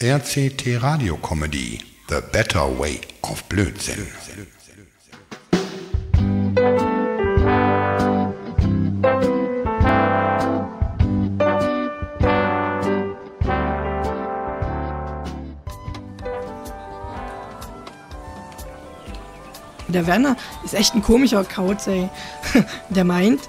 RCT-Radio-Comedy, The Better Way of Blödsinn. Der Werner ist echt ein komischer Kauz, ey. Der meint,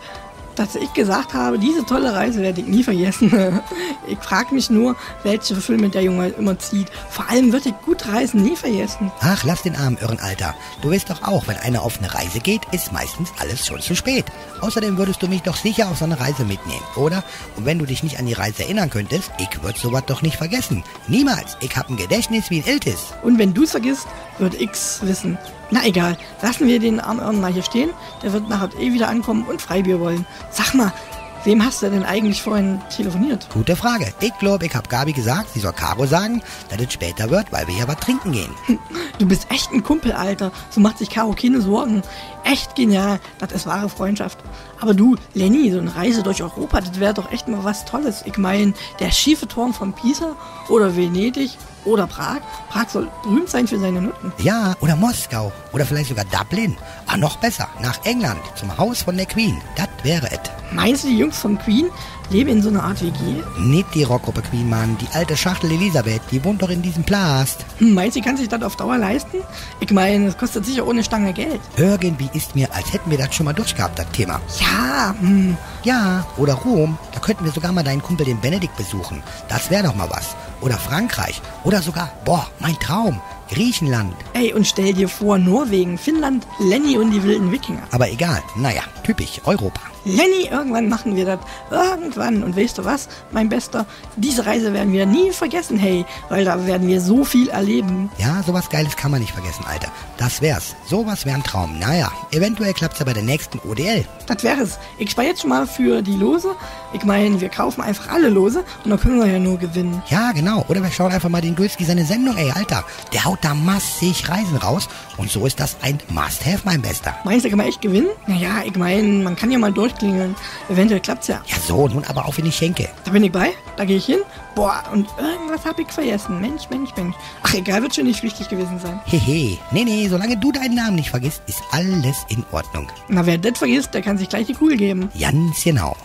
dass ich gesagt habe, diese tolle Reise werde ich nie vergessen. Ich frage mich nur, welche Filme der Junge immer zieht. Vor allem wird ich gute Reisen nie vergessen. Ach, lass den armen Irren, Alter. Du weißt doch auch, wenn einer auf eine Reise geht, ist meistens alles schon zu spät. Außerdem würdest du mich doch sicher auf so eine Reise mitnehmen, oder? Und wenn du dich nicht an die Reise erinnern könntest, ich würde sowas doch nicht vergessen. Niemals. Ich habe ein Gedächtnis wie ein Iltis. Und wenn du es vergisst, würde ich's wissen. Na egal, lassen wir den armen Irren mal hier stehen. Der wird nachher eh wieder ankommen und Freibier wollen. Sag mal, wem hast du denn eigentlich vorhin telefoniert? Gute Frage. Ich glaube, ich habe Gabi gesagt, sie soll Caro sagen, dass es später wird, weil wir ja was trinken gehen. Du bist echt ein Kumpel, Alter. So macht sich Caro keine Sorgen. Echt genial. Das ist wahre Freundschaft. Aber du, Lenny, so eine Reise durch Europa, das wäre doch echt mal was Tolles. Ich meine, der schiefe Turm von Pisa oder Venedig oder Prag. Prag soll berühmt sein für seine Nutten. Ja, oder Moskau. Oder vielleicht sogar Dublin. Ah, noch besser, nach England, zum Haus von der Queen. Das wäre es. Meinst du, die Jungs von Queen leben in so einer Art WG? Nicht die Rockgruppe Queen, Mann. Die alte Schachtel Elisabeth, die wohnt doch in diesem Plast. Meinst du, sie kann sich das auf Dauer leisten? Ich meine, das kostet sicher ohne Stange Geld. Irgendwie ist mir, als hätten wir das schon mal durchgehabt, das Thema. Ja, ja, oder Rom. Da könnten wir sogar mal deinen Kumpel, den Benedikt, besuchen. Das wäre doch mal was. Oder Frankreich. Oder sogar, boah, mein Traum, Griechenland. Ey, und stell dir vor, Norwegen, Finnland, Lenny und die wilden Wikinger. Aber egal, naja, typisch Europa. Lenny, irgendwann machen wir das. Irgendwann. Und weißt du was, mein Bester? Diese Reise werden wir nie vergessen, hey. Weil da werden wir so viel erleben. Ja, sowas Geiles kann man nicht vergessen, Alter. Das wär's. Sowas wär ein Traum. Naja, eventuell klappt's ja bei der nächsten ODL. Das wär's. Ich spare jetzt schon mal für die Lose. Ich meine, wir kaufen einfach alle Lose und dann können wir ja nur gewinnen. Ja, genau. Oder wir schauen einfach mal den Görski seine Sendung, ey, Alter. Der haut da massig Reisen raus. Und so ist das ein Must-Have, mein Bester. Meinst du, kann man echt gewinnen? Naja, ich meine, man kann ja mal durchklingeln. Eventuell klappt's ja. Ja so, nun aber auch wenn ich schenke. Da bin ich bei, da gehe ich hin. Boah, und irgendwas hab ich vergessen. Mensch. Ach, egal, wird schon nicht wichtig gewesen sein. Hehe. Nee, solange du deinen Namen nicht vergisst, ist alles in Ordnung. Na, wer das vergisst, der kann sich gleich die Kugel geben. Ganz genau.